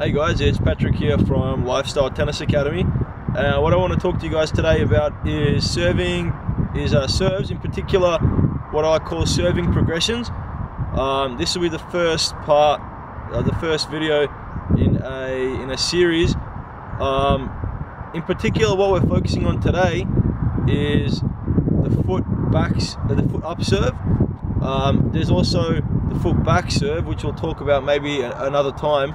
Hey guys, it's Patrick here from Lifestyle Tennis Academy. What I want to talk to you guys today about is serves, in particular what I call serving progressions. This will be the first part, the first video in a series. In particular, what we're focusing on today is the foot up serve. There's also the foot back serve, which we'll talk about maybe another time.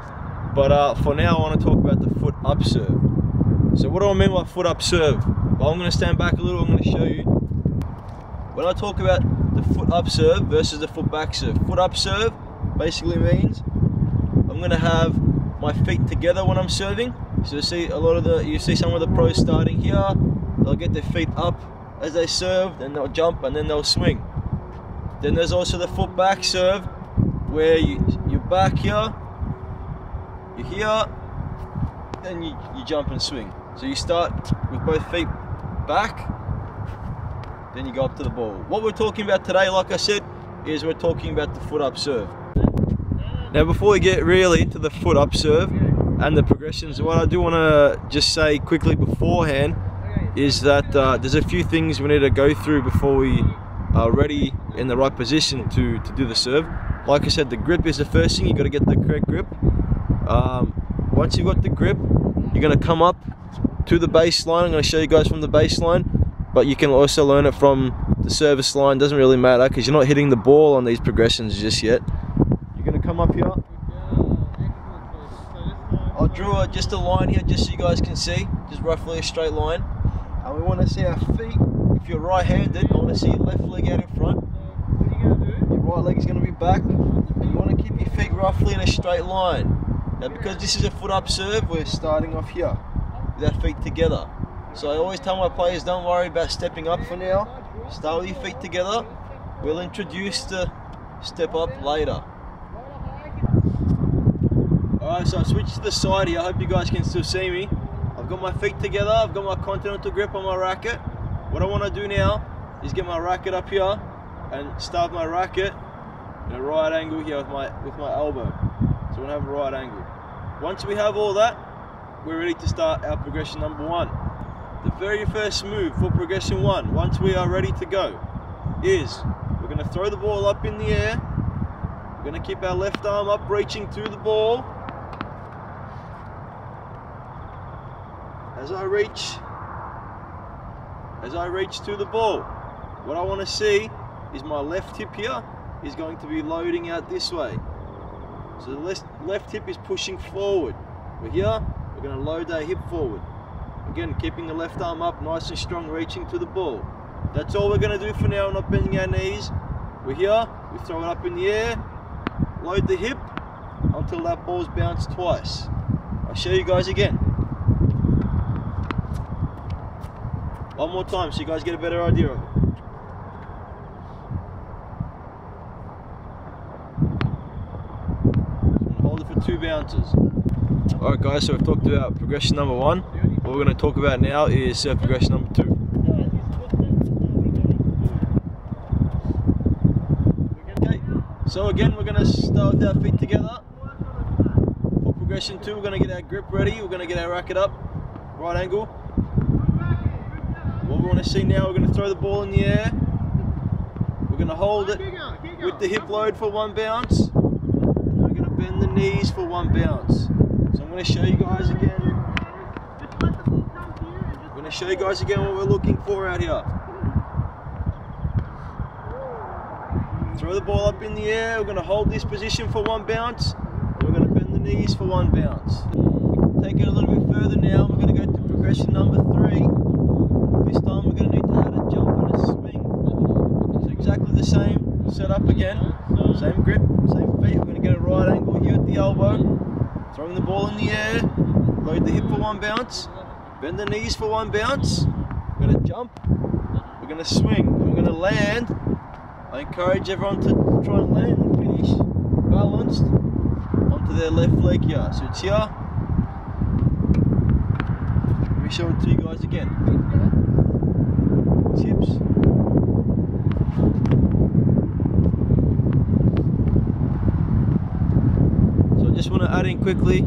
But for now I want to talk about the foot up serve. So what do I mean by foot up serve? Well, I'm going to stand back a little, I'm going to show you. When I talk about the foot up serve versus the foot back serve, foot up serve basically means I'm going to have my feet together when I'm serving. So you see some of the pros starting here, they'll get their feet up as they serve, then they'll jump and then they'll swing. Then there's also the foot back serve where you're back here, you're here, then you jump and swing. So you start with both feet back, then you go up to the ball. What we're talking about today, like I said, is we're talking about the foot up serve. Now before we get really into the foot up serve and the progressions, what I do want to just say quickly beforehand is that there's a few things we need to go through before we are ready in the right position to do the serve. Like I said, the grip is the first thing. You've got to get the correct grip. Once you've got the grip, you're going to come up to the baseline. I'm going to show you guys from the baseline, but you can also learn it from the service line. Doesn't really matter because you're not hitting the ball on these progressions just yet. You're going to come up here. I drew just a line here just so you guys can see, just roughly a straight line. And we want to see our feet. If you're right-handed, I want to see your left leg out in front. Your right leg is going to be back. You want to keep your feet roughly in a straight line. Now because this is a foot up serve, we're starting off here with our feet together. So I always tell my players, don't worry about stepping up for now. Start with your feet together. We'll introduce the step up later. Alright, so I've switched to the side here. I hope you guys can still see me. I've got my feet together. I've got my continental grip on my racket. What I want to do now is get my racket up here and start my racket in a right angle here with my elbow. So we're going to have a right angle. Once we have all that, we're ready to start our progression number one. The very first move for progression one, once we are ready to go, is we're going to throw the ball up in the air. We're going to keep our left arm up, reaching to the ball. As I reach to the ball, what I want to see is my left hip here is going to be loading out this way. So the left hip is pushing forward. We're here, we're going to load our hip forward. Again, keeping the left arm up, nice and strong, reaching to the ball. That's all we're going to do for now, not bending our knees. We're here, we throw it up in the air, load the hip until that ball's bounced twice. I'll show you guys again. One more time so you guys get a better idea of it. Two bounces. Alright guys, so we've talked about progression number one. What we're going to talk about now is serve progression number two. Okay, so again we're going to start with our feet together. For progression two, we're going to get our grip ready, we're going to get our racket up, right angle. What we want to see now, we're going to throw the ball in the air. We're going to hold it with the hip load for one bounce. Bend the knees for one bounce. So I'm going to show you guys again. I'm going to show you guys again what we're looking for out here. Throw the ball up in the air. We're going to hold this position for one bounce. We're going to bend the knees for one bounce. Take it a little bit further now. We're going to go to progression number three. This time we're going to need to add a jump and a swing. So exactly the same setup again. Same grip, same feet. We're going to get a right angle here at the elbow. Throwing the ball in the air. Load the hip for one bounce. Bend the knees for one bounce. We're going to jump. We're going to swing. We're going to land. I encourage everyone to try and land and finish balanced onto their left leg here. So it's here. Let me show it to you guys again. Tips. just want to add in quickly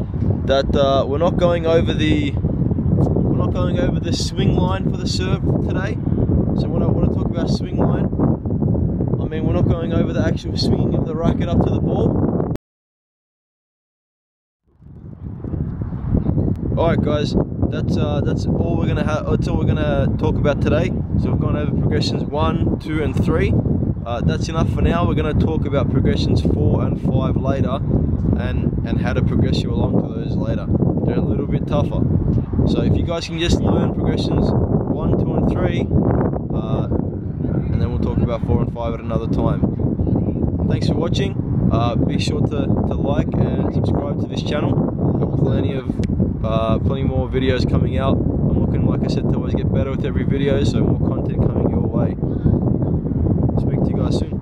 that we're not going over the swing line for the serve today. So when I want to talk about swing line, I mean we're not going over the actual swinging of the racket up to the ball. All right, guys, that's all we're gonna have. That's all we're gonna talk about today. So we've gone over progressions 1, 2, and 3. That's enough for now. We're going to talk about progressions 4 and 5 later, and how to progress you along to those later. They're a little bit tougher. So if you guys can just learn progressions 1, 2, and 3, and then we'll talk about 4 and 5 at another time. Thanks for watching. Be sure to like and subscribe to this channel. We've got plenty more videos coming out. I'm looking, like I said, to always get better with every video, so more content coming your way. Speak to you guys soon.